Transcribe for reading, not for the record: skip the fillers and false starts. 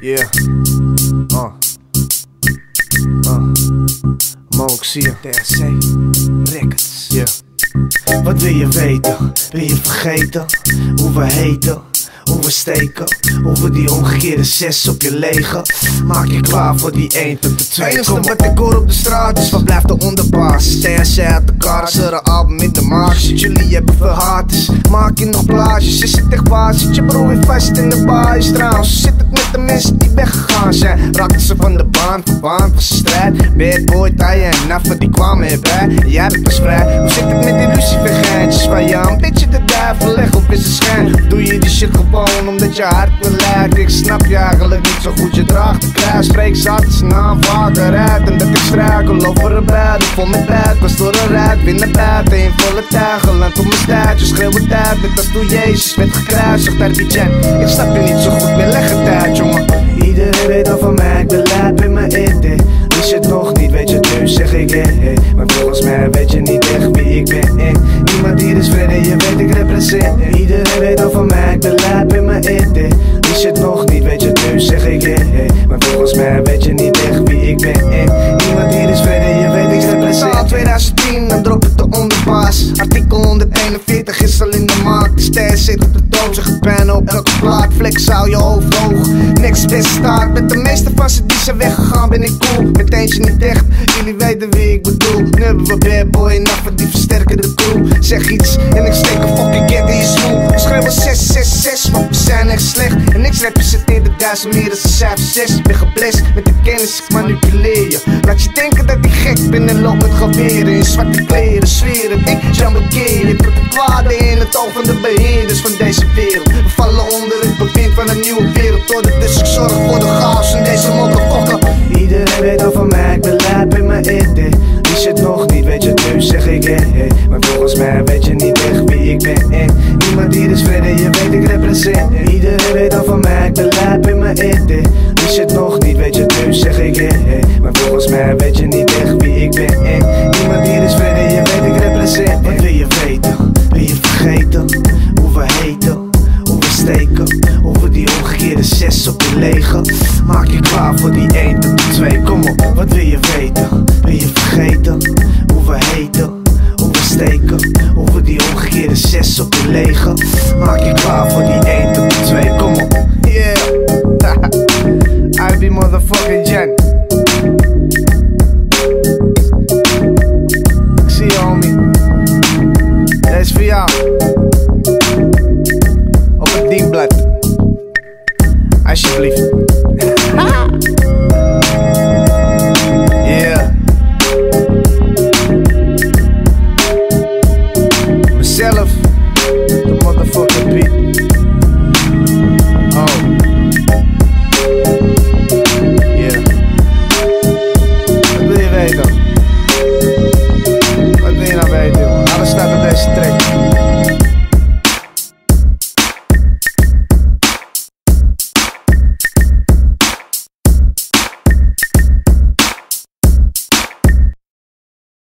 Yeah. Moxie, THC Recordz. Yeah. Wat wil je weten? Wil je vergeten hoe we heten? Hoe we steken, over die omgekeerde 6 op je leger. Maak je klaar voor die 1.2. Het enigste wat ik hoor op de straat is: wat blijft de onderbaas? THC uit de kaart, zet een album in de maag. Shit, jullie hebben veel haters, maak je nog blaasjes? Is het echt waar? Zit je bro weer vast in de baas? Trouwens, zit het met de mensen die weggegaan zijn? Raakten ze van de baan, verbaand was de strijd. Bad boy, taaien en naffen, die kwamen erbij. Jij bent pas vrij. Hoe zit het met die lucifegijntjes van jou? Een beetje de duivel, leg op is de schijn. Of doe je die shit gewoon omdat je hart beleidt? Ik snap je eigenlijk niet zo goed, je draagt de kruis. Spreek zachtjes na een vader uit en dat ik struikel over een bed. Vol met pijt, was door een rijd, weer naar buiten in volle tuigen. Land op mijn staartje, schreeuw het uit, net als toen Jezus werd gekruisigd uit die jam. Ik snap je niet zo goed meer, leg het uit jongen. Iedereen weet al van mij, ik ben lijp in mijn eten. Wist je het nog niet, weet je nu, zeg ik maar volgens mij weet je niet echt wie ik ben. Niemand hier is verder, je weet ik represent. Iedereen weet al van mij, ik ben lijp in mijn eten. Wist je het nog niet, weet je nu, zeg ik maar volgens mij weet je niet echt wie ik ben. Niemand hier is verder, je weet ik represent. Al 2010, dan drop ik de onderbaas. Artikel 141 is al in de maak. Ster zit op de dood, zeg het bijna op elke plaat. Flex hou je hoofd hoog, niks bestaat. Met de meeste vassen die zijn weggegaan ben ik cool. Met eentje niet echt, jullie weten wie ik bedoel. Nu hebben we bad boy en nappen die versterken de crew. Zeg iets en ik steek een fucking get in je schoen. We schrijven 666, want we zijn echt slecht. En ik representeer de duizend meer dan ze cijfer 6. Ik ben geblest met de kennis, ik manipuleer je. Laat je denken dat ik gek ben en loop met geweren. In zwarte kleren, zweren, ik jammerkeer. Ik heb de kwade in het oog van de beheerders van deze wereld. We vallen onder het bewind van een nieuwe wereld orde. Dus ik zorg voor de chaos in deze motherfucker. Iedereen weet al van mij, ik ben lijp in mijn eten. Wist je het nog niet, weet je nu, zeg ik maar volgens mij weet je niet echt wie ik ben. Niemand hier is verder, je weet ik represent. Iedereen weet al van mij, ik ben lijp in mijn eten. Wist je het nog niet, weet je nu, zeg ik maar volgens mij weet je niet echt wie ik ben. Niemand hier is verder, je weet ik represent. Wat wil je weten, wil je vergeten, hoe we heten? Over die omgekeerde 6 op je leger. Maak je klaar voor die 1 tot 2. Kom op, wat wil je weten? Wil je vergeten? Hoe we heten? Hoe we steken? Over die omgekeerde 6 op je leger. Maak je klaar voor die 1 tot 2. Kom op. Yeah. I be motherfucking Jen. Ik zie je homie. Dat is voor jou. Alsjeblieft.